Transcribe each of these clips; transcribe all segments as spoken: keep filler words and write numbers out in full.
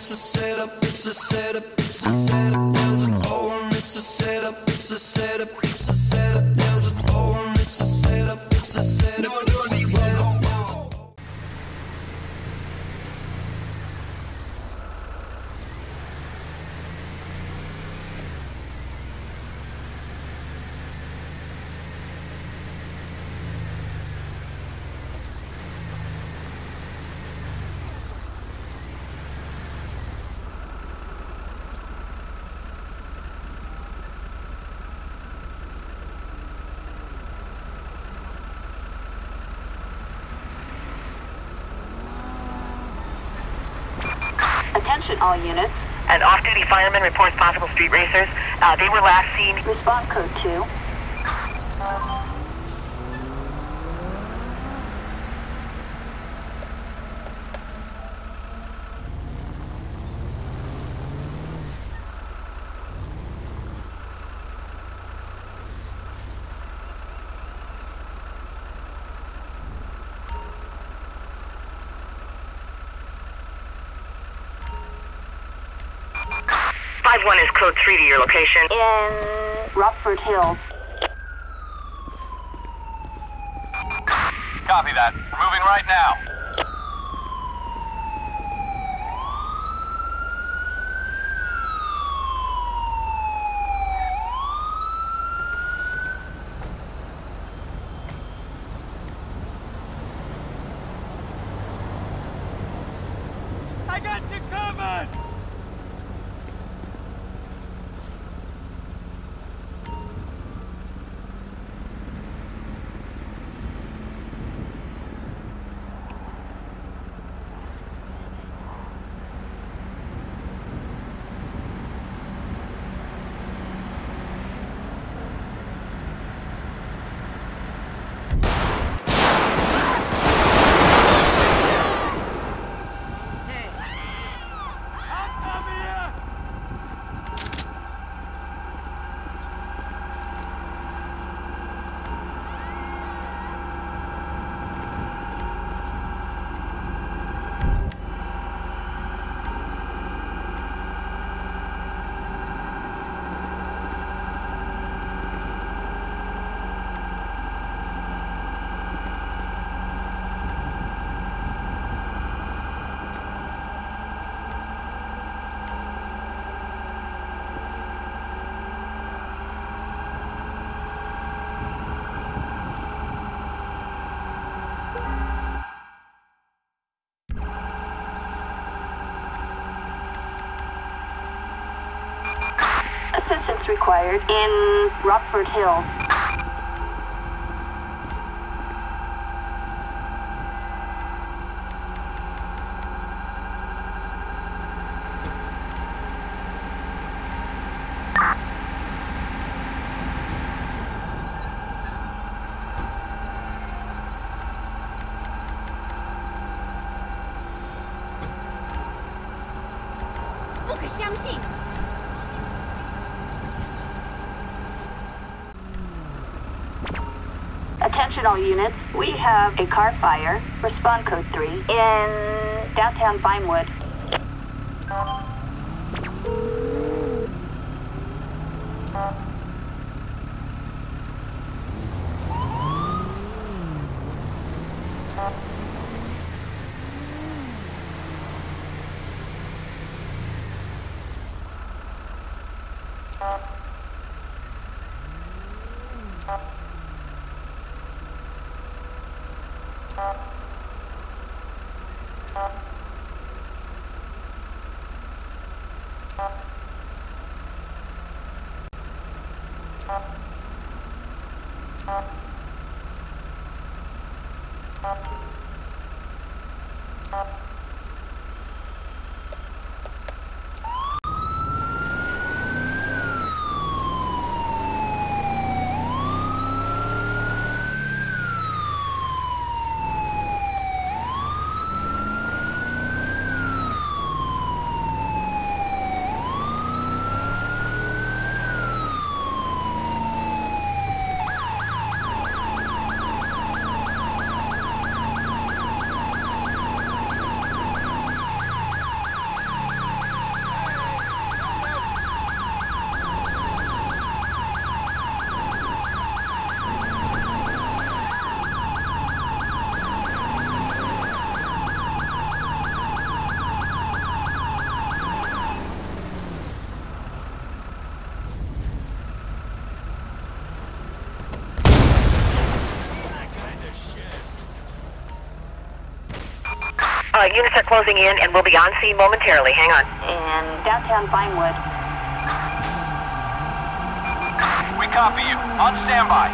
it's a setup, it's a setup, it's a setup, there's an O R M, it's a setup, it's a setup, it's a setup, there's an O R M, it's a setup, it's a setup, it's a setup. All units. An off-duty fireman reports possible street racers. Uh, they were last seen. Response code two. One is code three to your location. In Rockford Hills. Copy that. Moving right now. I got you covered! Assistance required in Rockford Hills. Attention all units, we have a car fire, respond code three, in downtown Vinewood. units are closing in and will be on scene momentarily. Hang on. In downtown Vinewood. We copy you. On standby.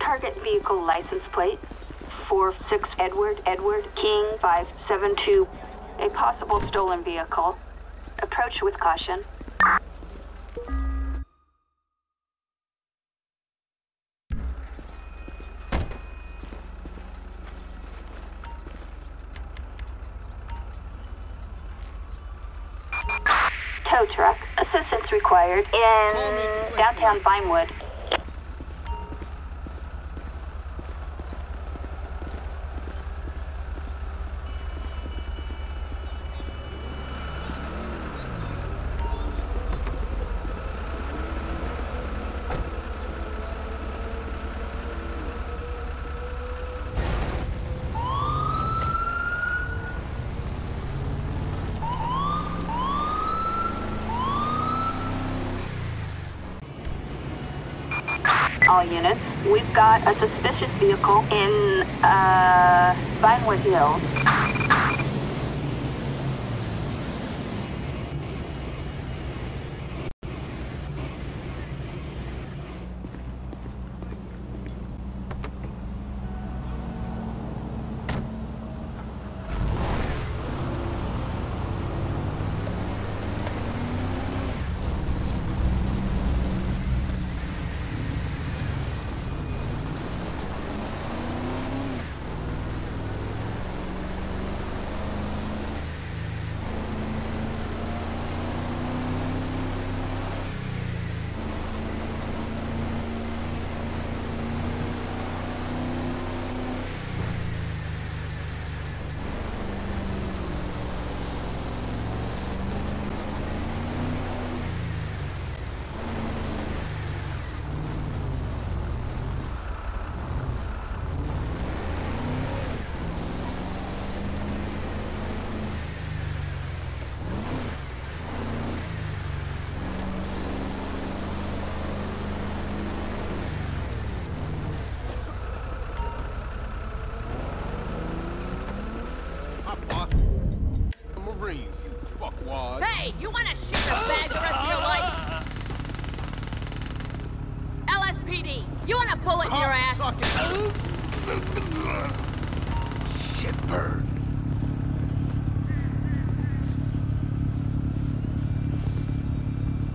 Target vehicle license plate four six Edward Edward King five seven two. A possible stolen vehicle. Approach with caution. Tow truck. Assistance required in downtown Vinewood. All units, we've got a suspicious vehicle in uh, Vinewood Hills. Hey, you wanna shit the bag the rest of your life? L S P D, you wanna pull it in your ass? Shitbird.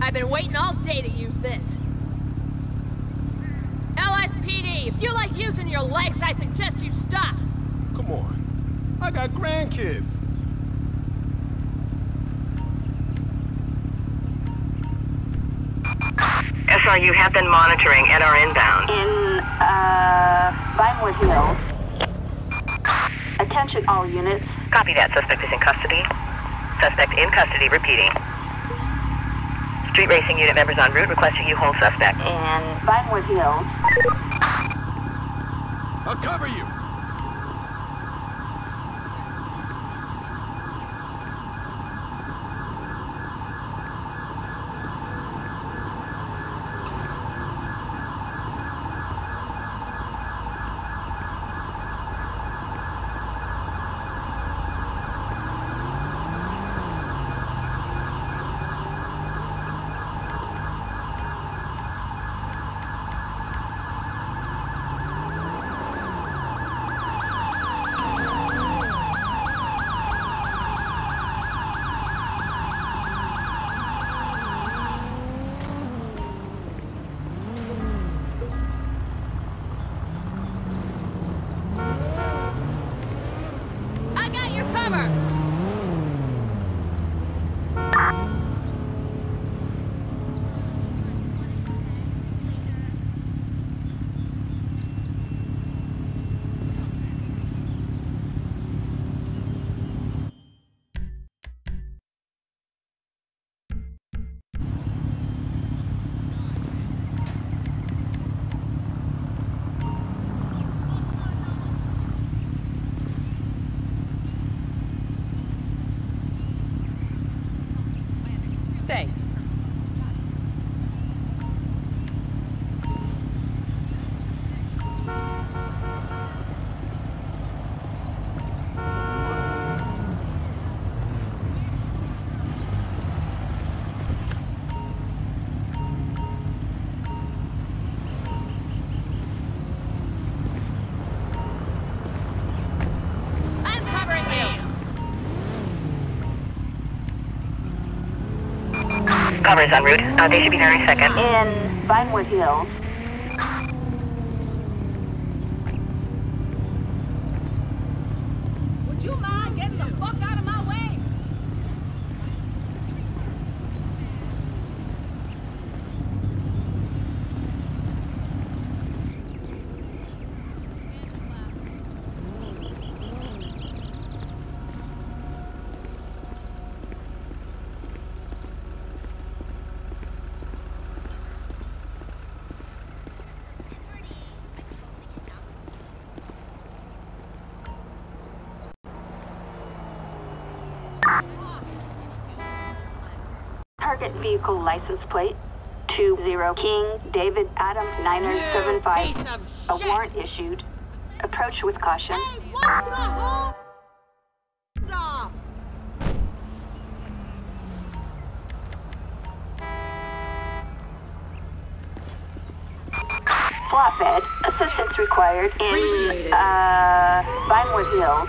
I've been waiting all day to use this. L S P D, if you like using your legs, I suggest you stop. Come on, I got grandkids. S R U have been monitoring and are inbound. In, uh, Vinewood Hills. Attention all units. Copy that. Suspect is in custody. Suspect in custody, repeating. Street racing unit members en route requesting you hold suspect. In Vinewood Hills. I'll cover you! Thanks. Covers en route. Uh, they should be there any second. In Vinewood Hills. Would you mind getting the fuck out of my way? Target vehicle license plate two zero King David Adam niner seven five. A warrant issued. Approach with caution. Hey, what the hell? Flatbed. Assistance required in uh, Vinewood Hills.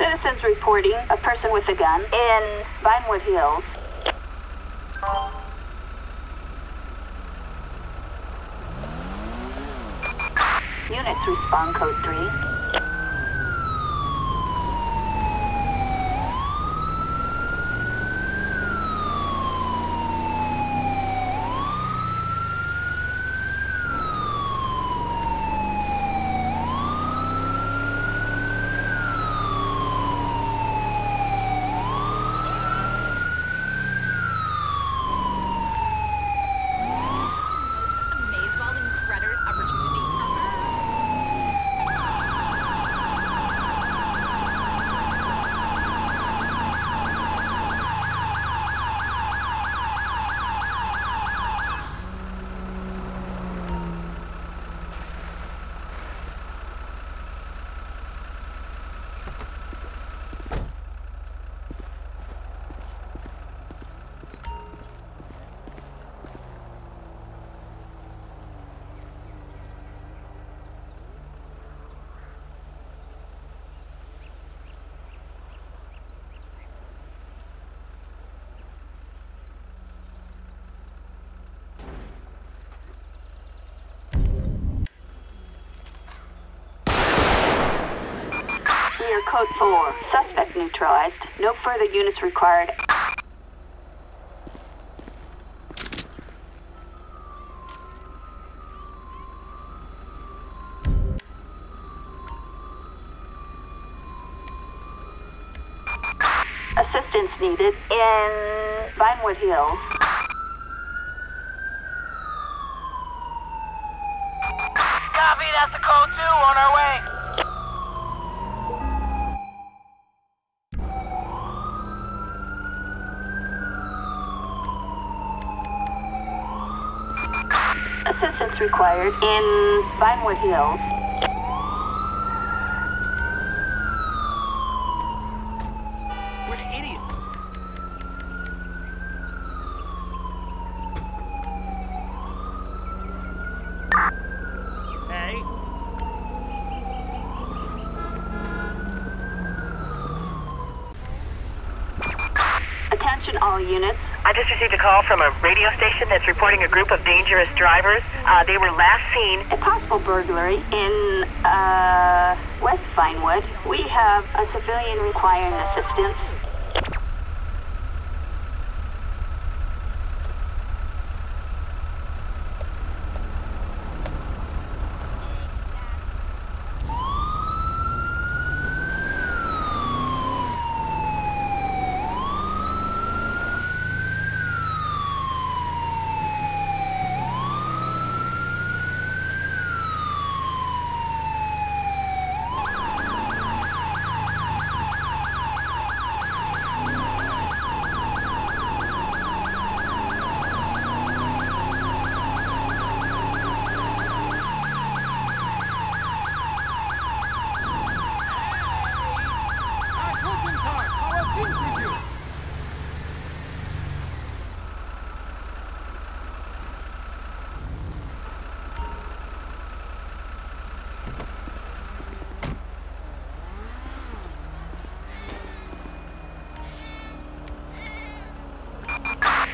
Citizens reporting a person with a gun in Vinewood Hills. Units respond code three. Code four. Suspect neutralized. No further units required. Assistance needed in Vinewood Hills. Copy, that's a code two on our way. Assistance required in Vinewood Hills. We're the idiots. Hey. Attention all units. I just received a call from a radio station that's reporting a group of dangerous drivers. Uh, they were last seen. A possible burglary in uh, West Vinewood. We have a civilian requiring assistance.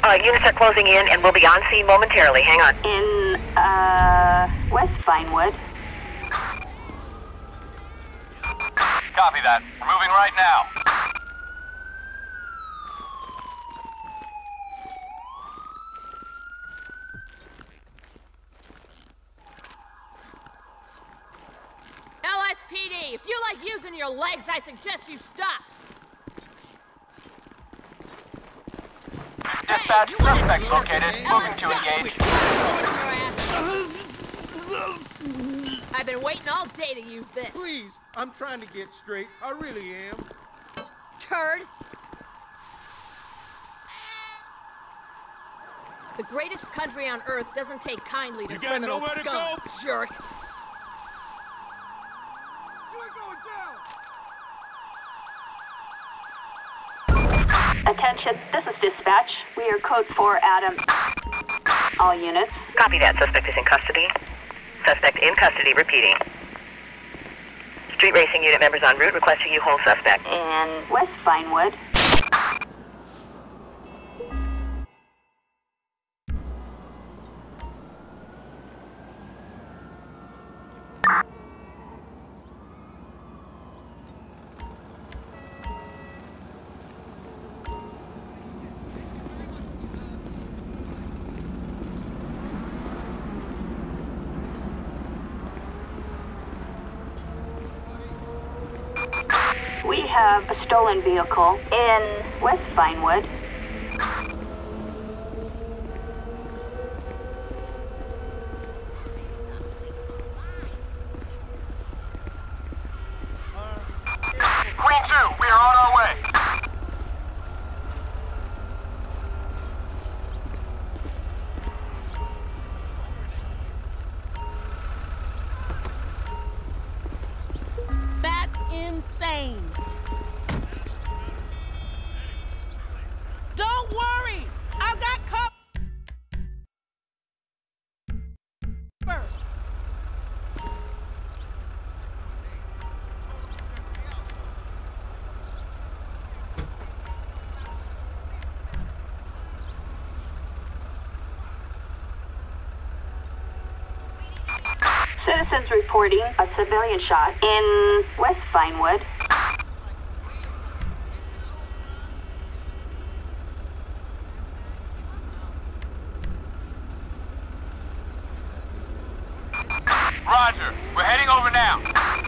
Uh, units are closing in and will be on scene momentarily. Hang on. In, uh, West Vinewood. Copy that. We're moving right now. L S P D, if you like using your legs, I suggest you stop. Dispatch, suspect located, moving to engage. I've been waiting all day to use this. Please, I'm trying to get straight. I really am. Turd. The greatest country on earth doesn't take kindly to you criminal got scum, to go. Jerk. Attention, this is dispatch. We are code four Adam. All units. Copy that. Suspect is in custody. Suspect in custody, repeating. Street racing unit members en route requesting you hold suspect. In West Vinewood. We have a stolen vehicle in West Vinewood. Queen two, we are on our way. That's insane. Citizens reporting a civilian shot in West Vinewood. Roger, we're heading over now.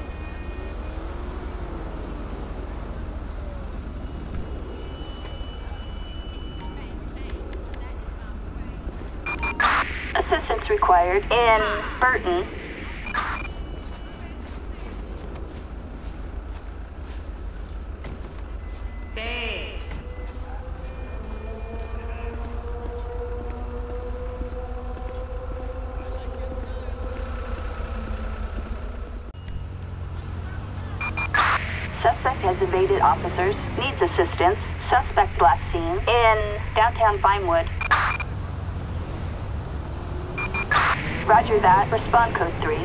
Assistance required in Burton. Suspect has evaded officers, needs assistance. Suspect last seen in downtown Vinewood. Roger that. Respond code three.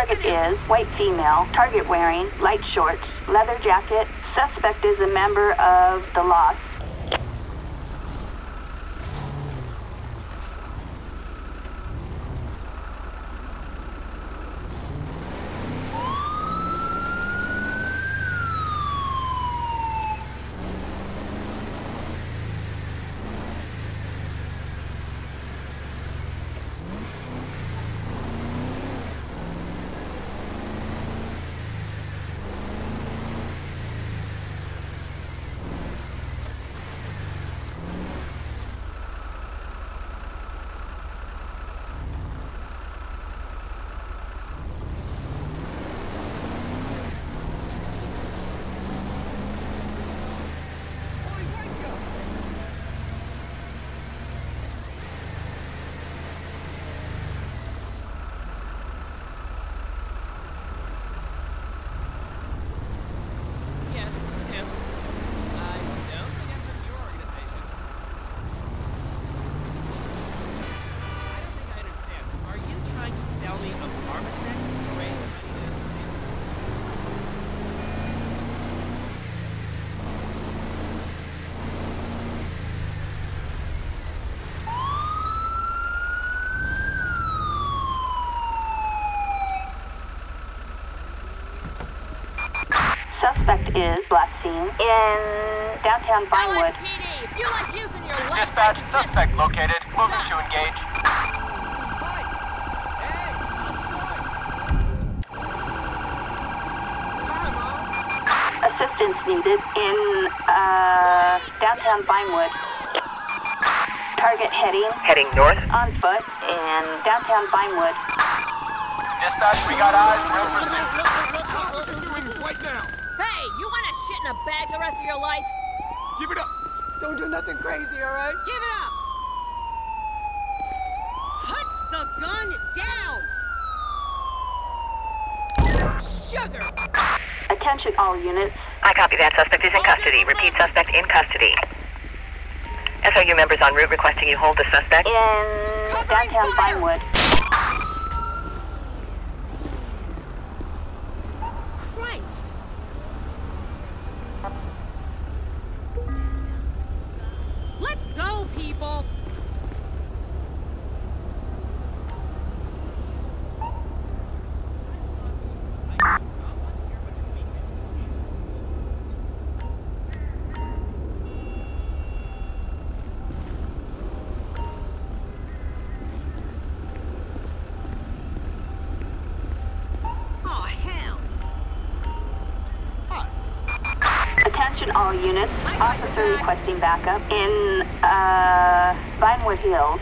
Target is white female, target wearing light shorts, leather jacket. Suspect is a member of the L O S. Suspect is last seen in downtown Vinewood. L S P D, you like using your life. Dispatch, suspect located. Moving to engage. Assistance needed in uh, downtown Vinewood. Target heading. Heading north. On foot in downtown Vinewood. Dispatch, we got eyes. Real pursuit. Right now. Hey, you wanna shit in a bag the rest of your life? Give it up! Don't do nothing crazy, all right? Give it up! Put the gun down! Sugar! Attention all units. I copy that. Suspect is in custody. Repeat, suspect in custody. S O U members en route requesting you hold the suspect. In downtown Vinewood. All units, officer requesting backup in uh, Vinewood Hills.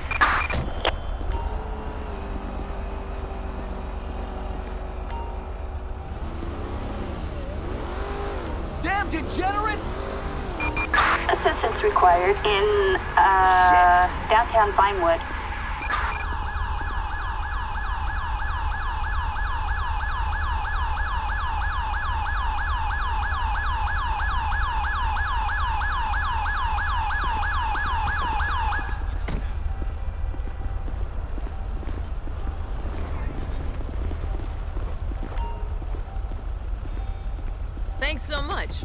Damn degenerate! Assistance required in uh, downtown Vinewood. Thanks so much.